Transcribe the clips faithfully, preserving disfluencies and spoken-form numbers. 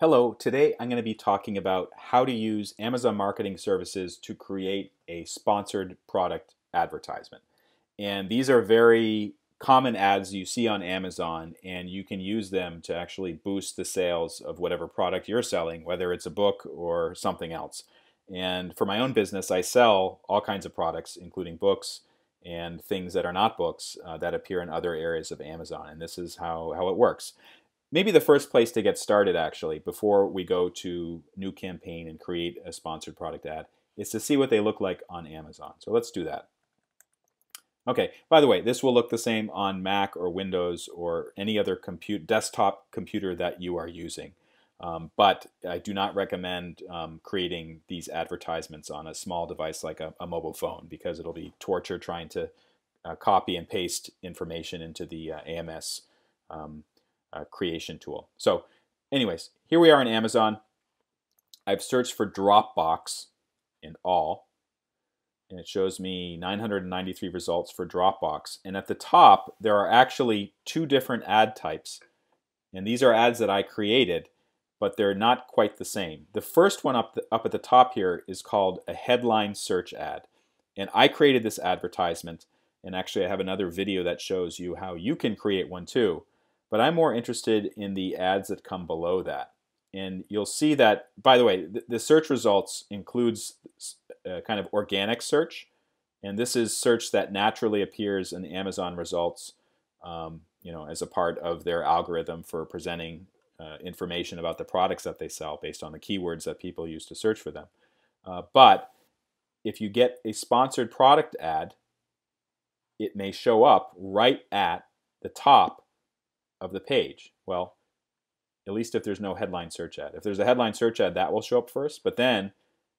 Hello, today I'm going to be talking about how to use Amazon Marketing Services to create a sponsored product advertisement. And these are very common ads you see on Amazon, and you can use them to actually boost the sales of whatever product you're selling, whether it's a book or something else. And for my own business, I sell all kinds of products, including books and things that are not books uh, that appear in other areas of Amazon, and this is how, how it works. Maybe the first place to get started, actually, before we go to new campaign and create a sponsored product ad, is to see what they look like on Amazon. So let's do that. Okay, by the way, this will look the same on Mac or Windows or any other compute, desktop computer that you are using. Um, but I do not recommend um, creating these advertisements on a small device like a, a mobile phone, because it'll be torture trying to uh, copy and paste information into the uh, A M S um, Uh, creation tool. So anyways, here we are in Amazon. I've searched for Dropbox in all, and it shows me nine hundred ninety-three results for Dropbox. And at the top, there are actually two different ad types. And these are ads that I created, but they're not quite the same. The first one up, the, up at the top here is called a headline search ad. And I created this advertisement, and actually I have another video that shows you how you can create one too. But I'm more interested in the ads that come below that. And you'll see that, by the way, the search results includes a kind of organic search. And this is search that naturally appears in the Amazon results um, you know, as a part of their algorithm for presenting uh, information about the products that they sell based on the keywords that people use to search for them. Uh, but if you get a sponsored product ad, it may show up right at the top of the page. Well, at least if there's no headline search ad. If there's a headline search ad, that will show up first, but then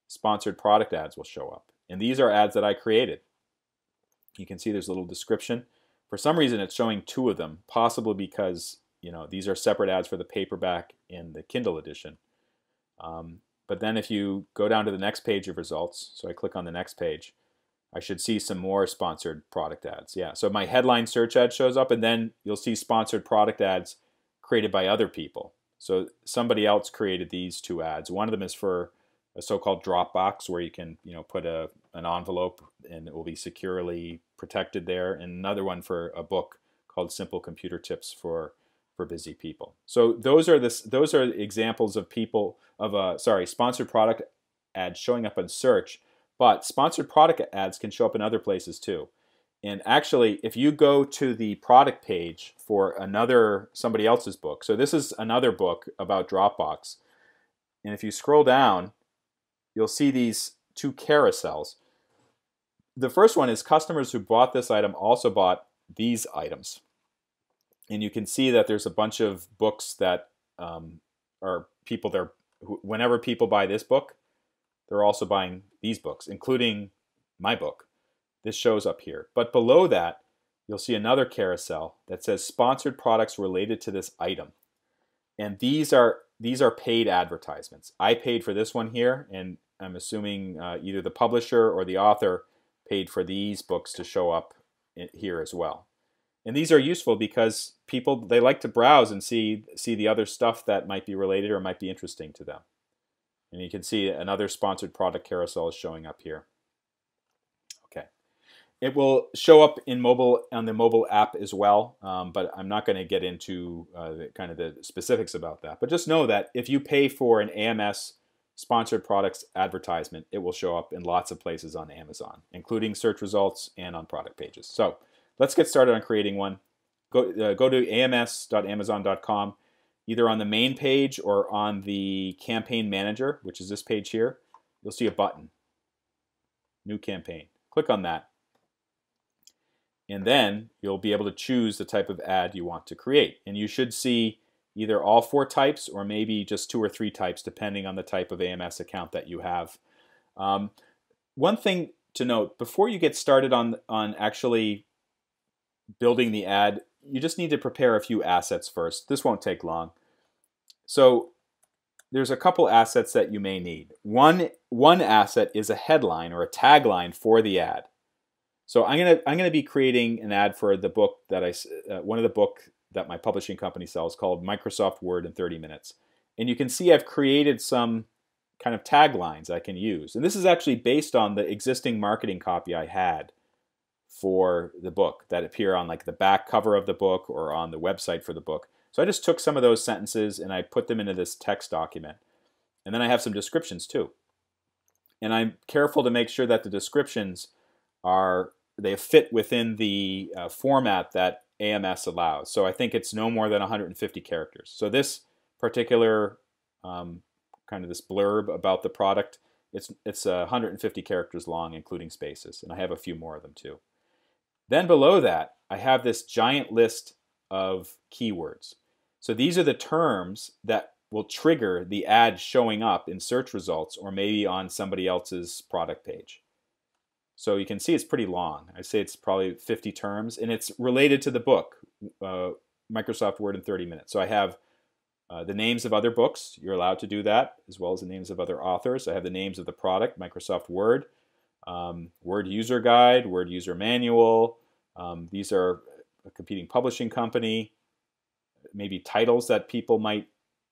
sponsored product ads will show up. And these are ads that I created. You can see there's a little description. For some reason, it's showing two of them, possibly because, you know, these are separate ads for the paperback and the Kindle edition. Um, but then if you go down to the next page of results, so I click on the next page, I should see some more sponsored product ads. Yeah, so my headline search ad shows up, and then you'll see sponsored product ads created by other people. So somebody else created these two ads. One of them is for a so-called Dropbox, where you can, you know, put a, an envelope and it will be securely protected there, and another one for a book called Simple Computer Tips for, for Busy People. So those are, this, those are examples of people, of a, sorry, sponsored product ads showing up in search. But sponsored product ads can show up in other places too. And actually, if you go to the product page for another, somebody else's book, so this is another book about Dropbox, and if you scroll down, you'll see these two carousels. The first one is customers who bought this item also bought these items. And you can see that there's a bunch of books that um, are people there, whenever people buy this book, they're also buying these books, including my book. This shows up here. But below that, you'll see another carousel that says sponsored products related to this item. And these are, these are paid advertisements. I paid for this one here, and I'm assuming uh, either the publisher or the author paid for these books to show up in, here as well. And these are useful because people, they like to browse and see, see the other stuff that might be related or might be interesting to them. And you can see another sponsored product carousel is showing up here. Okay, it will show up in mobile, on the mobile app as well, um, but I'm not going to get into uh, the, kind of the specifics about that. But just know that if you pay for an A M S sponsored products advertisement, it will show up in lots of places on Amazon, including search results and on product pages. So let's get started on creating one. Go uh, go to A M S dot amazon dot com. Either on the main page or on the campaign manager, which is this page here, you'll see a button, new campaign. Click on that, and then you'll be able to choose the type of ad you want to create. And you should see either all four types or maybe just two or three types, depending on the type of A M S account that you have. Um, one thing to note, before you get started on, on actually building the ad, you just need to prepare a few assets first. This won't take long. So there's a couple assets that you may need. One, one asset is a headline or a tagline for the ad. So I'm gonna, I'm gonna be creating an ad for the book that I, uh, one of the book that my publishing company sells called Microsoft Word in thirty minutes. And you can see I've created some kind of taglines I can use. And this is actually based on the existing marketing copy I had for the book that appear on like the back cover of the book or on the website for the book. So I just took some of those sentences and I put them into this text document. And then I have some descriptions too. And I'm careful to make sure that the descriptions are, they fit within the uh, format that A M S allows. So I think it's no more than one hundred fifty characters. So this particular um, kind of this blurb about the product, it's, it's uh, one hundred fifty characters long, including spaces. And I have a few more of them too. Then below that, I have this giant list of keywords. So these are the terms that will trigger the ad showing up in search results or maybe on somebody else's product page. So you can see it's pretty long. I say it's probably fifty terms, and it's related to the book, uh, Microsoft Word in thirty minutes. So I have uh, the names of other books. You're allowed to do that, as well as the names of other authors. I have the names of the product, Microsoft Word, um, Word User Guide, Word User Manual. Um, these are a competing publishing company, maybe titles that people might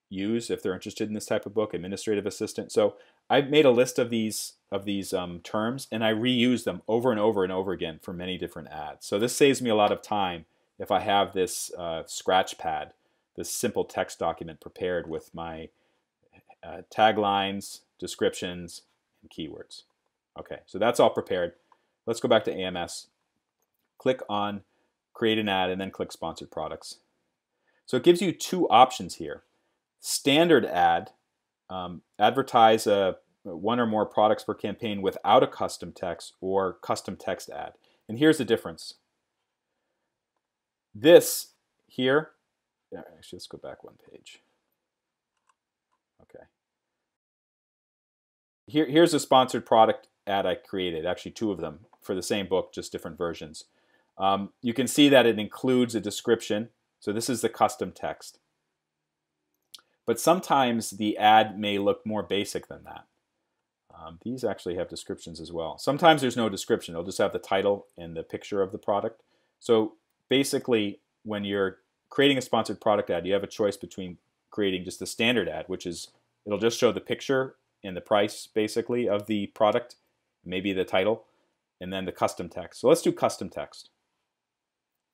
use if they're interested in this type of book, administrative assistant. So I've made a list of these of these um, terms, and I reuse them over and over and over again for many different ads. So this saves me a lot of time if I have this uh, scratch pad, this simple text document prepared with my uh, taglines, descriptions, and keywords. Okay, so that's all prepared. Let's go back to A M S. Click on Create an Ad, and then click Sponsored Products. So it gives you two options here. Standard ad, um, advertise uh, one or more products per campaign without a custom text, or custom text ad. And here's the difference. This here, yeah, actually let's go back one page. Okay. Here, here's a sponsored product ad I created, actually two of them for the same book, just different versions. Um, you can see that it includes a description. So this is the custom text. But sometimes the ad may look more basic than that. Um, these actually have descriptions as well. Sometimes there's no description. It'll just have the title and the picture of the product. So basically, when you're creating a sponsored product ad, you have a choice between creating just the standard ad, which is it'll just show the picture and the price, basically, of the product, maybe the title, and then the custom text. So let's do custom text.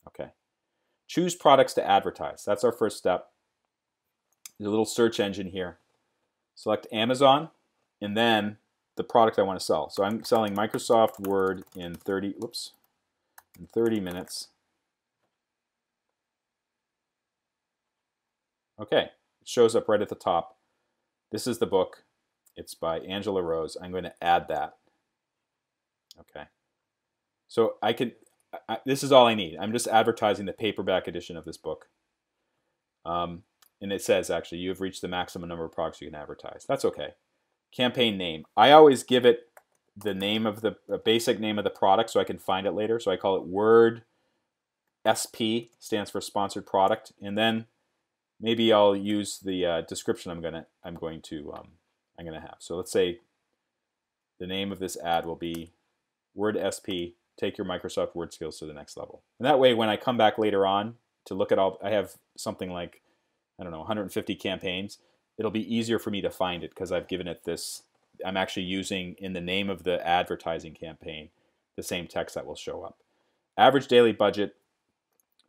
Okay. Choose products to advertise. That's our first step. There's a little search engine here. Select Amazon, and then the product I want to sell. So I'm selling Microsoft Word in thirty, whoops, in thirty minutes. Okay, it shows up right at the top. This is the book. It's by Angela Rose. I'm going to add that. Okay. So I can. I, this is all I need. I'm just advertising the paperback edition of this book. Um, And it says, actually, you have reached the maximum number of products you can advertise. That's okay. Campaign name. I always give it the name of the uh, basic name of the product so I can find it later. So I call it Word S P, stands for Sponsored Product. And then maybe I'll use the uh, description I'm gonna I'm going to um, I'm gonna have. So let's say the name of this ad will be Word S P. Take your Microsoft Word skills to the next level. And that way, when I come back later on to look at all, I have something like, I don't know, one hundred fifty campaigns, it'll be easier for me to find it because I've given it this, I'm actually using in the name of the advertising campaign the same text that will show up. Average daily budget,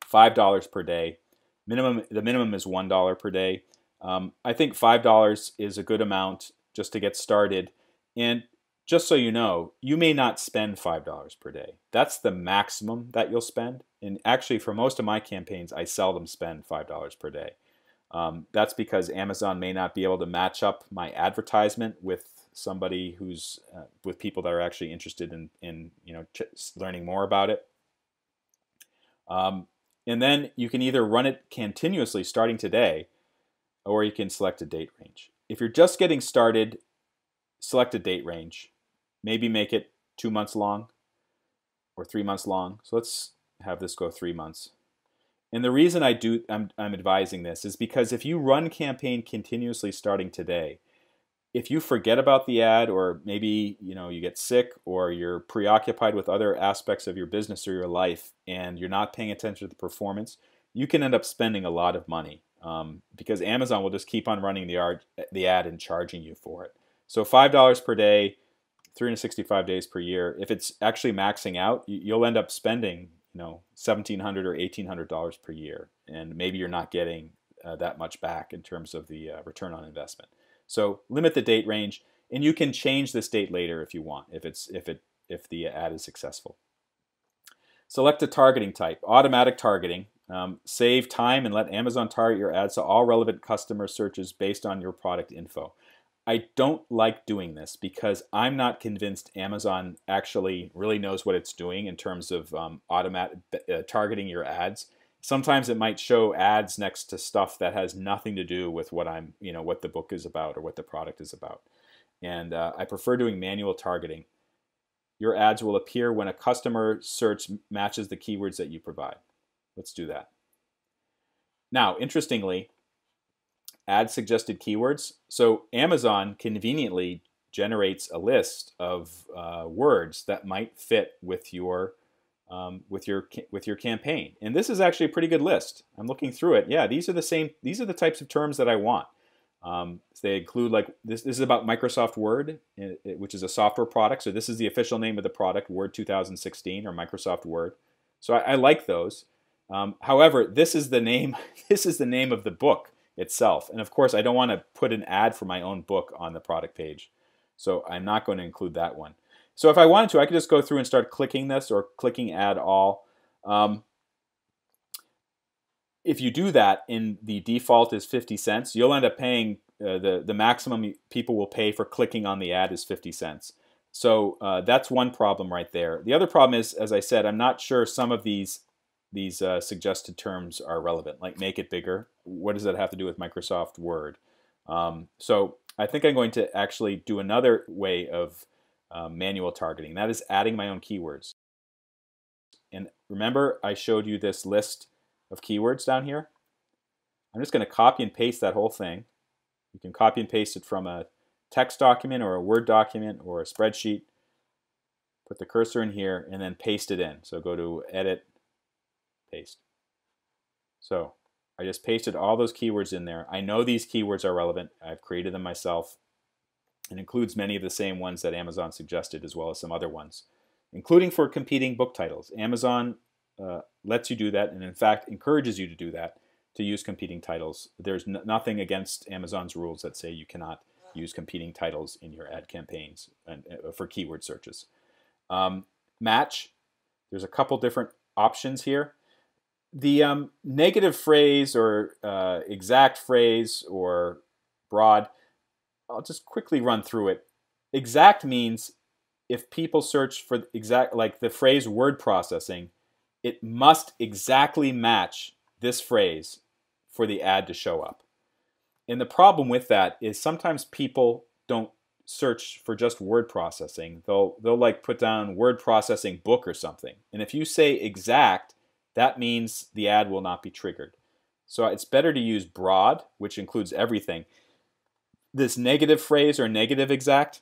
five dollars per day. Minimum, the minimum is one dollar per day. Um, I think five dollars is a good amount just to get started. And just so you know, you may not spend five dollars per day. That's the maximum that you'll spend. And actually for most of my campaigns, I seldom spend five dollars per day. Um, that's because Amazon may not be able to match up my advertisement with somebody who's uh, with people that are actually interested in, in you know, ch learning more about it. Um, and then you can either run it continuously starting today, or you can select a date range. If you're just getting started, select a date range. Maybe make it two months long or three months long. So let's have this go three months. And the reason I do, I'm, I'm advising this is because if you run campaign continuously starting today, if you forget about the ad, or maybe you know you get sick or you're preoccupied with other aspects of your business or your life and you're not paying attention to the performance, you can end up spending a lot of money um, because Amazon will just keep on running the ad, the ad and charging you for it. So five dollars per day, three hundred sixty-five days per year. If it's actually maxing out, you'll end up spending, you know, seventeen hundred dollars or eighteen hundred dollars per year, and maybe you're not getting uh, that much back in terms of the uh, return on investment. So limit the date range, and you can change this date later if you want, if it's if it if the ad is successful. Select a targeting type, automatic targeting. Um, save time and let Amazon target your ads to all relevant customer searches based on your product info. I don't like doing this because I'm not convinced Amazon actually really knows what it's doing in terms of um, automatic uh, targeting your ads. Sometimes it might show ads next to stuff that has nothing to do with what I'm, you know, what the book is about or what the product is about. And uh, I prefer doing manual targeting. Your ads will appear when a customer search matches the keywords that you provide. Let's do that. Now, interestingly, ad suggested keywords. So Amazon conveniently generates a list of uh, words that might fit with your um, with your with your campaign. And this is actually a pretty good list. I'm looking through it. Yeah, these are the same. These are the types of terms that I want. Um, so they include, like, this, this is about Microsoft Word, which is a software product. So this is the official name of the product, Word two thousand sixteen or Microsoft Word. So I, I like those. Um, however, this is the name. This is the name of the book itself. And of course, I don't want to put an ad for my own book on the product page. So I'm not going to include that one. So if I wanted to, I could just go through and start clicking this or clicking add all. Um, If you do that, in the default is fifty cents, you'll end up paying uh, the, the maximum people will pay for clicking on the ad is fifty cents. So uh, that's one problem right there. The other problem is, as I said, I'm not sure some of these, these uh, suggested terms are relevant, like make it bigger. What does that have to do with Microsoft Word? Um, so I think I'm going to actually do another way of uh, manual targeting. That is adding my own keywords. And remember, I showed you this list of keywords down here. I'm just going to copy and paste that whole thing. You can copy and paste it from a text document or a Word document or a spreadsheet. Put the cursor in here and then paste it in. So go to Edit, Paste. So I just pasted all those keywords in there. I know these keywords are relevant. I've created them myself. It includes many of the same ones that Amazon suggested, as well as some other ones, including for competing book titles. Amazon Uh, lets you do that, and in fact encourages you to do that, to use competing titles. There's nothing against Amazon's rules that say you cannot use competing titles in your ad campaigns and uh, for keyword searches. Um, match, there's a couple different options here. The um, negative phrase or uh, exact phrase or broad, I'll just quickly run through it. Exact means if people search for exact, like the phrase word processing, it must exactly match this phrase for the ad to show up. And the problem with that is sometimes people don't search for just word processing. They'll, they'll like put down word processing book or something. And if you say exact, that means the ad will not be triggered. So it's better to use broad, which includes everything. This negative phrase or negative exact,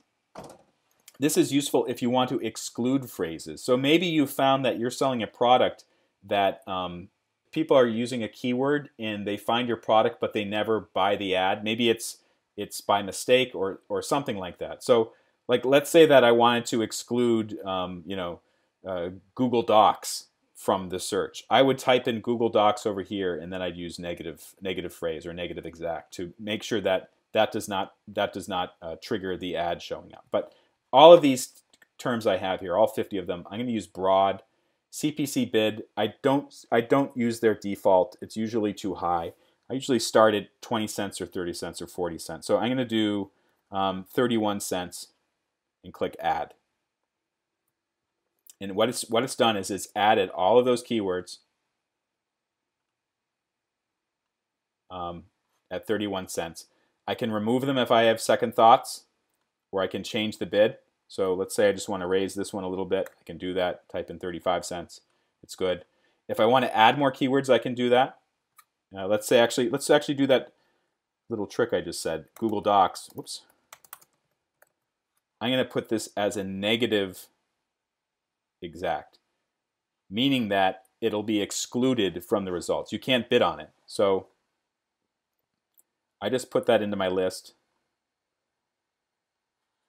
this is useful if you want to exclude phrases. So maybe you found that you're selling a product that um, people are using a keyword and they find your product, but they never buy the ad. Maybe it's it's by mistake or or something like that. So, like, let's say that I wanted to exclude um, you know uh, Google Docs from the search. I would type in Google Docs over here, and then I'd use negative negative phrase or negative exact to make sure that that does not that does not uh, trigger the ad showing up. But all of these terms I have here, all fifty of them, I'm going to use broad. C P C bid, I don't, I don't use their default. It's usually too high. I usually start at twenty cents or thirty cents or forty cents. So I'm going to do um, thirty-one cents and click Add. And what it's, what it's done is it's added all of those keywords um, at thirty-one cents. I can remove them if I have second thoughts, or I can change the bid. So let's say I just want to raise this one a little bit. I can do that, type in thirty-five cents. It's good. If I want to add more keywords, I can do that. Uh, let's say actually, let's actually do that little trick I just said, Google Docs. Whoops. I'm going to put this as a negative exact, meaning that it'll be excluded from the results. You can't bid on it. So I just put that into my list.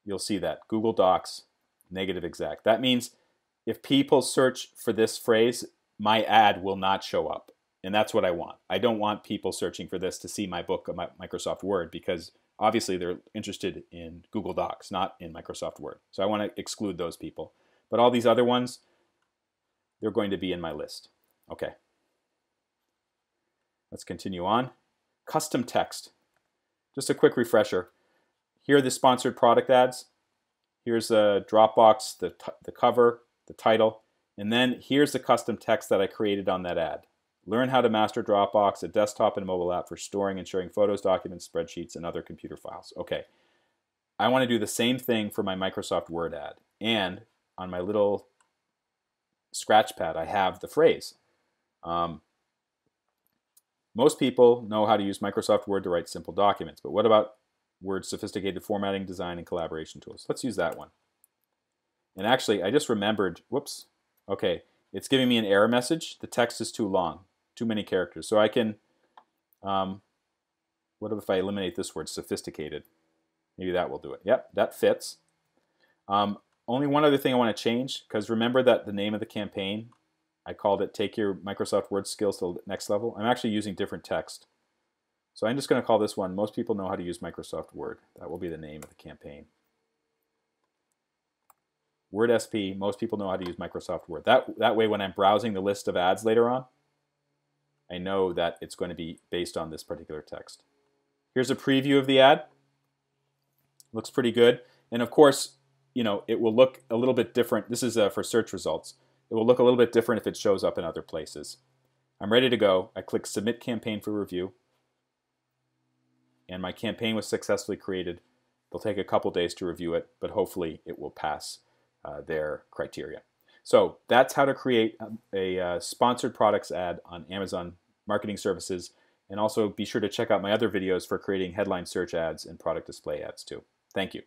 You'll see that. Google Docs, negative exact. That means if people search for this phrase, my ad will not show up. And that's what I want. I don't want people searching for this to see my book on Microsoft Word, because obviously they're interested in Google Docs, not in Microsoft Word. So I want to exclude those people. But all these other ones, they're going to be in my list. Okay. Let's continue on. Custom text. Just a quick refresher. Here are the sponsored product ads. Here's a Dropbox, the, the cover, the title, and then here's the custom text that I created on that ad. Learn how to master Dropbox, a desktop and mobile app for storing and sharing photos, documents, spreadsheets, and other computer files. Okay, I want to do the same thing for my Microsoft Word ad. And on my little scratch pad, I have the phrase. Um, most people know how to use Microsoft Word to write simple documents, but what about Word's sophisticated formatting, design, and collaboration tools? Let's use that one. And actually, I just remembered, whoops, okay, it's giving me an error message. The text is too long, too many characters. So I can, um, what if I eliminate this word, sophisticated? Maybe that will do it. Yep, that fits. Um, only one other thing I want to change, because remember that the name of the campaign, I called it Take Your Microsoft Word Skills to the Next Level. I'm actually using different text. So I'm just going to call this one, Most People Know How to Use Microsoft Word. That will be the name of the campaign. Word S P, Most People Know How to Use Microsoft Word. That, that way when I'm browsing the list of ads later on, I know that it's going to be based on this particular text. Here's a preview of the ad. Looks pretty good. And of course, you know, it will look a little bit different. This is uh, for search results. It will look a little bit different if it shows up in other places. I'm ready to go. I click Submit Campaign for Review. And my campaign was successfully created. They'll take a couple days to review it, but hopefully it will pass uh, their criteria. So that's how to create a, a uh, sponsored products ad on Amazon Marketing Services. And also be sure to check out my other videos for creating headline search ads and product display ads too. Thank you.